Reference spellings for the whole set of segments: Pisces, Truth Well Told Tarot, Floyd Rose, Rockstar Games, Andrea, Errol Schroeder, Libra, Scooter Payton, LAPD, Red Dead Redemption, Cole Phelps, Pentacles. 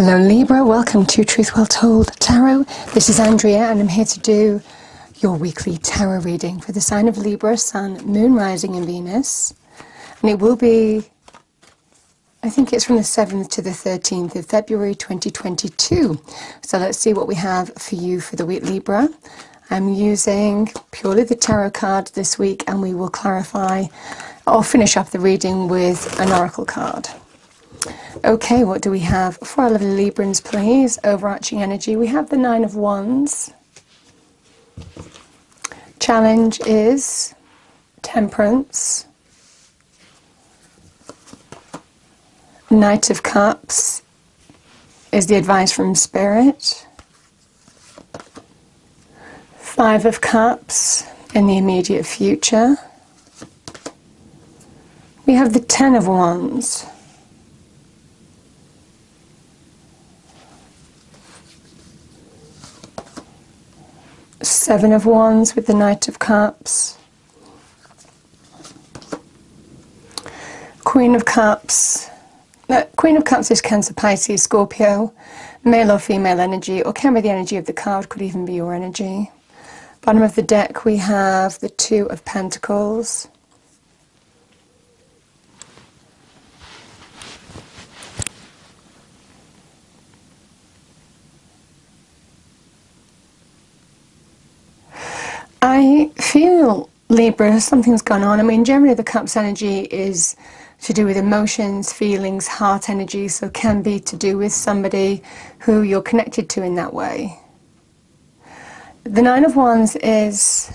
Hello Libra, welcome to Truth Well Told Tarot. This is Andrea and I'm here to do your weekly tarot reading for the sign of Libra, Sun, Moon, Rising and Venus. And it will be, I think it's from the 7th to the 13th of February 2022. So let's see what we have for you for the week, Libra. I'm using purely the tarot card this week and we will clarify or finish up the reading with an oracle card. Okay, what do we have for our lovely Librans, please? Overarching energy. We have the Nine of Wands. Challenge is Temperance. Knight of Cups is the advice from Spirit. Five of Cups in the immediate future. We have the Ten of Wands. Seven of Wands with the Knight of Cups, Queen of Cups. Queen of Cups is Cancer, Pisces, Scorpio, male or female energy, or can be the energy of the card, could even be your energy. Bottom of the deck we have the Two of Pentacles, I feel, Libra, something's gone on. I mean, generally the Cups energy is to do with emotions, feelings, heart energy, so can be to do with somebody who you're connected to in that way. The Nine of Wands is,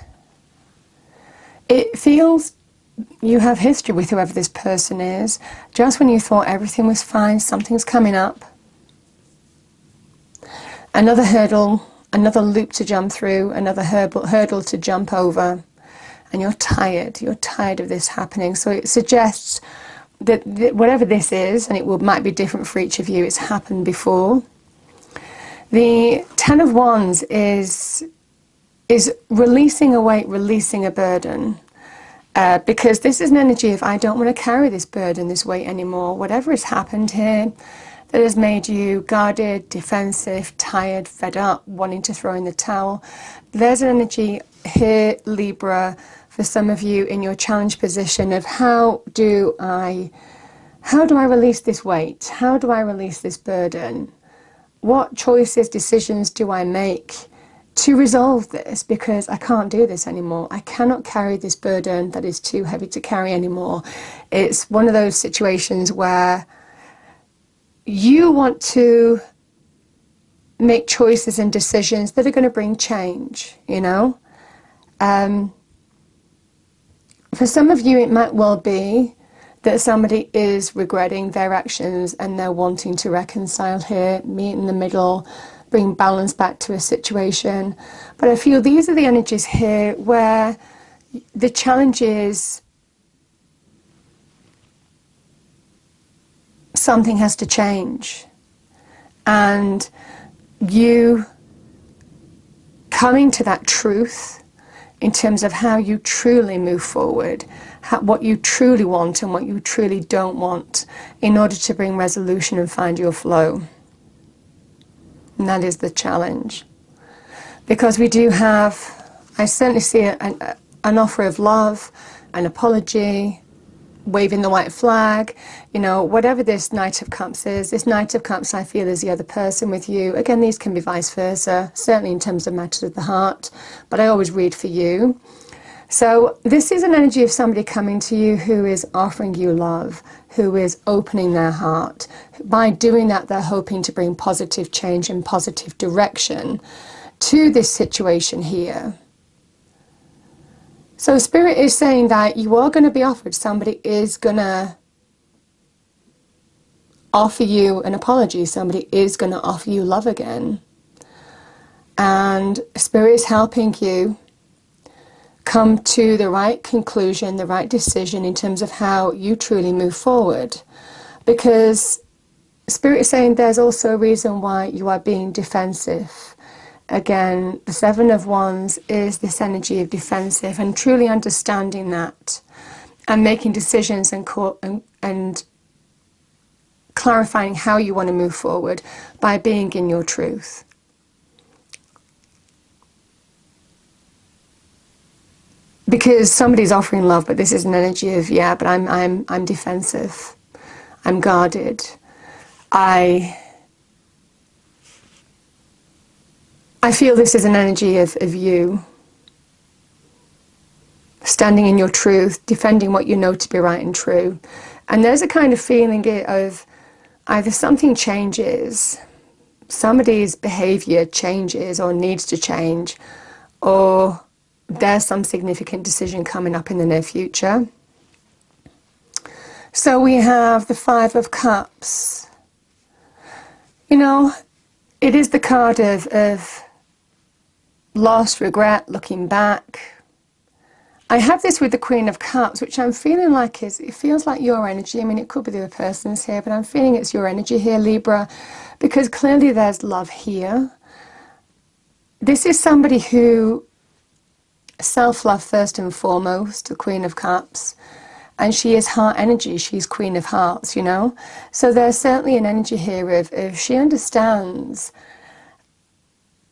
it feels you have history with whoever this person is. Just when you thought everything was fine, something's coming up. Another hurdle. Another loop to jump through, another hurdle to jump over, and you're tired of this happening. So it suggests that whatever this is, and it might be different for each of you, it's happened before. The Ten of Wands is releasing a weight, releasing a burden, because this is an energy of, I don't want to carry this burden, this weight anymore, whatever has happened here, that has made you guarded, defensive, tired, fed up, wanting to throw in the towel. There's an energy here, Libra, for some of you in your challenge position of how do I release this weight? How do I release this burden? What choices, decisions do I make to resolve this? Because I can't do this anymore. I cannot carry this burden that is too heavy to carry anymore. It's one of those situations where you want to make choices and decisions that are going to bring change, you know. For some of you it might well be that somebody is regretting their actions and they're wanting to reconcile here, meet in the middle, bring balance back to a situation. But I feel these are the energies here where the challenge is something has to change, and you coming to that truth in terms of how you truly move forward, what you truly want and what you truly don't want, in order to bring resolution and find your flow. And that is the challenge, because we do have, I certainly see an offer of love, an apology, waving the white flag, you know, whatever this Knight of Cups is. This Knight of Cups, I feel, is the other person with you. Again, these can be vice versa, certainly in terms of matters of the heart, but I always read for you. So this is an energy of somebody coming to you who is offering you love, who is opening their heart. By doing that, they're hoping to bring positive change and positive direction to this situation here. So Spirit is saying that you are going to be offered, somebody is going to offer you an apology, somebody is going to offer you love again. And Spirit is helping you come to the right conclusion, the right decision in terms of how you truly move forward. Because Spirit is saying there's also a reason why you are being defensive. Again, the Seven of Wands is this energy of defensive, and truly understanding that and making decisions and clarifying how you want to move forward by being in your truth. Because somebody's offering love, but this is an energy of, yeah, but I'm defensive, I'm guarded, I feel this is an energy of you standing in your truth, defending what you know to be right and true. And there's a kind of feeling of either something changes, somebody's behavior changes or needs to change, or there's some significant decision coming up in the near future. So we have the Five of Cups. You know, it is the card of loss, regret, looking back. I have this with the Queen of Cups, which I'm feeling like is, it feels like your energy. I mean, it could be the other person's here, but I'm feeling it's your energy here, Libra, because clearly there's love here. This is somebody who, self-love first and foremost, the Queen of Cups, and she is heart energy, she's Queen of Hearts, you know. So there's certainly an energy here of she understands,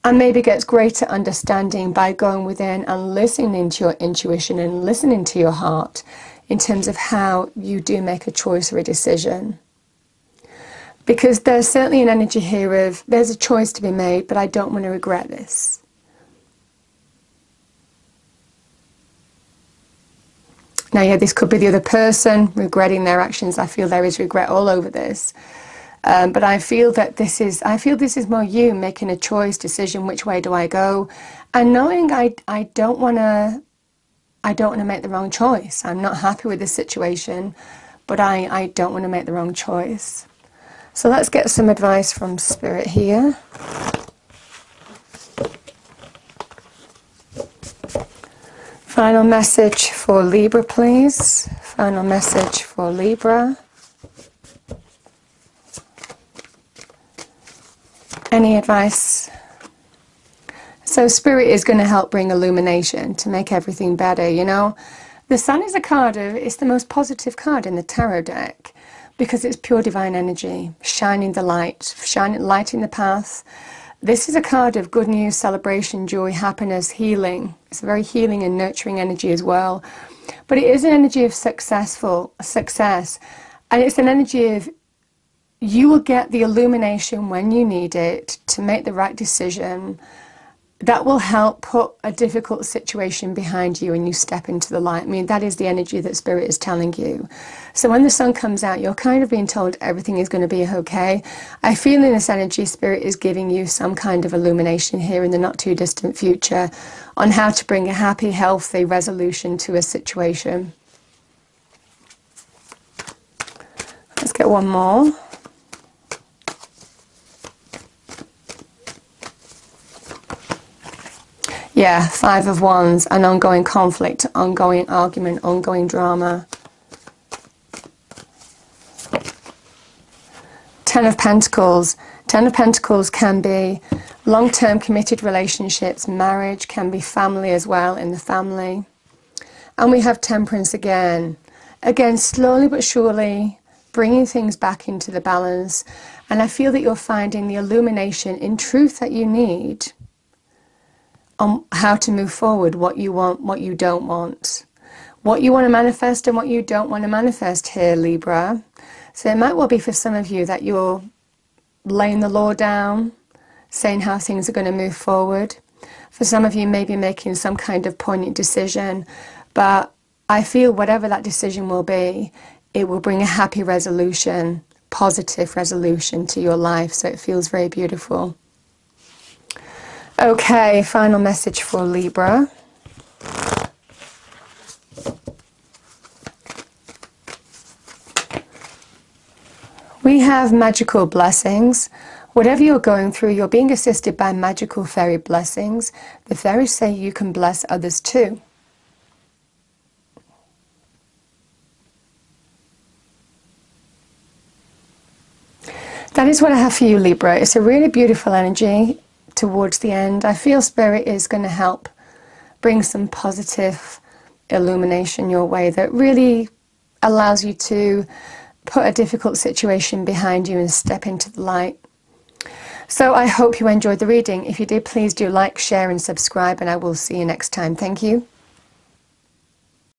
and maybe gets greater understanding by going within and listening to your intuition and listening to your heart in terms of how you do make a choice or a decision. Because there's certainly an energy here of, there's a choice to be made, but I don't want to regret this. Now, yeah, this could be the other person regretting their actions. I feel there is regret all over this. But I feel that this is more you making a choice, decision, which way do I go, and knowing I don't want to make the wrong choice. I'm not happy with this situation, but I don't want to make the wrong choice. So let's get some advice from Spirit here. Final message for Libra, please. Final message for Libra. Any advice? So Spirit is going to help bring illumination to make everything better, you know. The Sun is a card of, it's the most positive card in the tarot deck because it's pure divine energy, shining the light, lighting the path. This is a card of good news, celebration, joy, happiness, healing. It's a very healing and nurturing energy as well. But it is an energy of success. And it's an energy of, you will get the illumination when you need it to make the right decision that will help put a difficult situation behind you and you step into the light. I mean, that is the energy that Spirit is telling you. So when the Sun comes out, you're kind of being told everything is going to be okay. I feel in this energy, Spirit is giving you some kind of illumination here in the not too distant future on how to bring a happy, healthy resolution to a situation. Let's get one more. Yeah, Five of Wands, an ongoing conflict, ongoing argument, ongoing drama. Ten of Pentacles. Ten of Pentacles can be long-term committed relationships, marriage, can be family as well, in the family. And we have Temperance again. Again, slowly but surely, bringing things back into the balance. And I feel that you're finding the illumination in truth that you need on how to move forward, what you want, what you don't want, what you want to manifest and what you don't want to manifest here, Libra. So it might well be for some of you that you're laying the law down, saying how things are going to move forward. For some of you, maybe making some kind of poignant decision, but I feel whatever that decision will be, it will bring a happy resolution, positive resolution to your life. So it feels very beautiful. Okay, final message for Libra. We have magical blessings. Whatever you're going through, you're being assisted by magical fairy blessings. The fairies say you can bless others too. That is what I have for you, Libra. It's a really beautiful energy. Towards the end, I feel Spirit is going to help bring some positive illumination your way that really allows you to put a difficult situation behind you and step into the light. So I hope you enjoyed the reading. If you did, please do like, share and subscribe, and I will see you next time. Thank you.